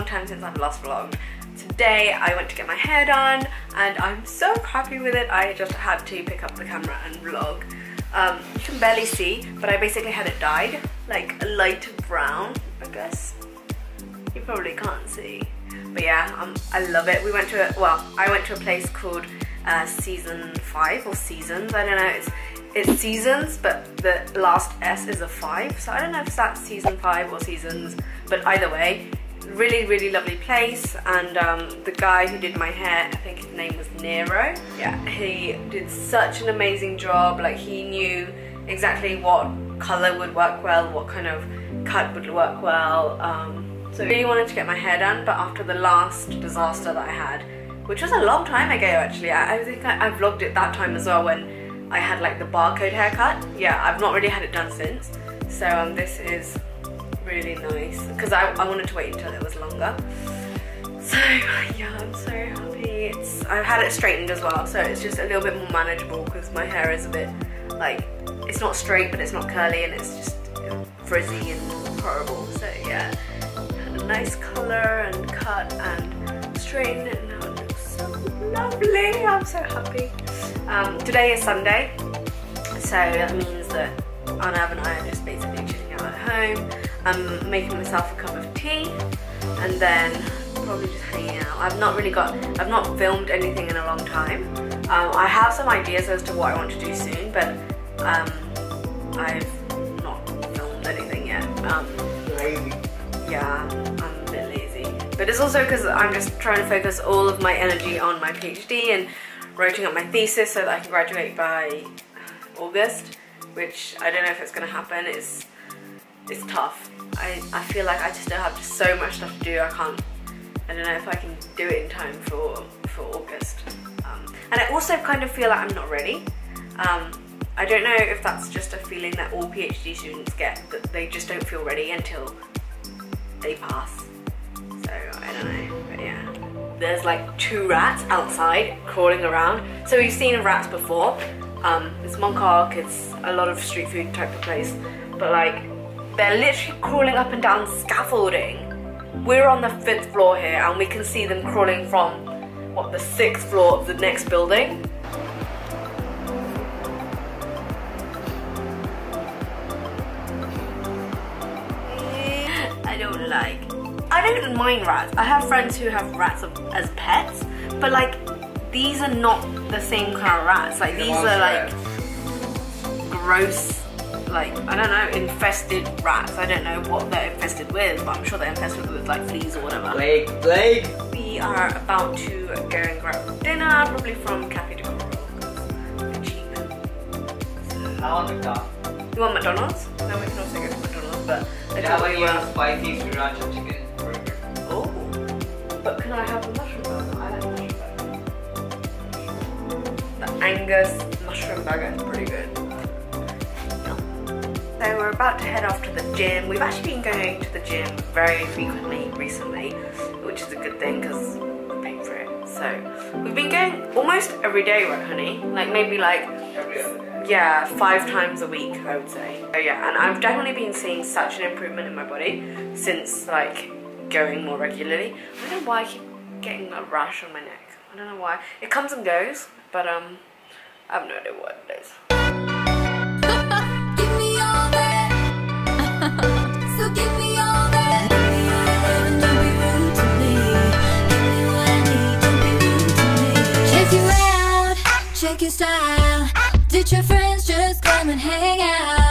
long time since I've last vlogged. Today I went to get my hair done and I'm so happy with it. I just had to pick up the camera and vlog. You can barely see, but I basically had it dyed like a light brown, I guess. You probably can't see. But yeah, I love it. We went to a, well, I went to a place called Season 5 or Seasons, I don't know. It's Seasons, but the last S is a 5, so I don't know if that's Season 5 or Seasons, but either way, really, really lovely place. And the guy who did my hair, I think his name was Nero, yeah, he did such an amazing job. Like, he knew exactly what colour would work well, what kind of cut would work well. So I really wanted to get my hair done, but after the last disaster that I had, which was a long time ago actually, I think I vlogged it that time as well when I had like the barcode haircut. Yeah, I've not really had it done since. So this is really nice because I wanted to wait until it was longer. So yeah, I'm so happy. I've had it straightened as well, so it's just a little bit more manageable because my hair is a bit like, it's not straight but it's not curly and it's just frizzy and horrible. So yeah, had a nice colour and cut and straightened it, and now it looks so lovely. I'm so happy. Today is Sunday, so that means that Arnav and I are just basically chilling out at home. I'm making myself a cup of tea and then probably just hanging out. I've not filmed anything in a long time. I have some ideas as to what I want to do soon, but I've not filmed anything yet. Lazy. Yeah, I'm a bit lazy. But it's also because I'm just trying to focus all of my energy on my PhD and writing up my thesis so that I can graduate by August, which I don't know if it's going to happen. It's tough. I feel like I just still have just so much stuff to do. I don't know if I can do it in time for August. And I also kind of feel like I'm not ready. I don't know if that's just a feeling that all PhD students get, that they just don't feel ready until they pass. So I don't know, but yeah. There's like 2 rats outside crawling around. So we've seen rats before. It's Mong Kok, it's a lot of street food type of place, but like, they're literally crawling up and down scaffolding. We're on the 5th floor here and we can see them crawling from, what, the 6th floor of the next building. I don't mind rats. I have friends who have rats as pets, but like, these are not the same kind of rats. Like, these are like gross, like, I don't know, infested rats. I don't know what they're infested with, but I'm sure they're infested with like fleas or whatever. Plague. We are about to go and grab dinner, probably from Cafe de Coral. I want McDonald's. You want McDonald's? No, we can also go to McDonald's, but I don't want spicy sriracha chicken burger. Oh, but can I have a mushroom burger? I like mushroom burger. The Angus mushroom burger is pretty good. So we're about to head off to the gym. We've actually been going to the gym very frequently recently, which is a good thing because we're paying for it. So we've been going almost every day, right, honey? Like maybe like, yeah, 5 times a week, I would say. So yeah, and I've definitely been seeing such an improvement in my body since like going more regularly. I don't know why I keep getting a rash on my neck. I don't know why. It comes and goes, but I have no idea what it is. Check your style. Did your friends just come and hang out?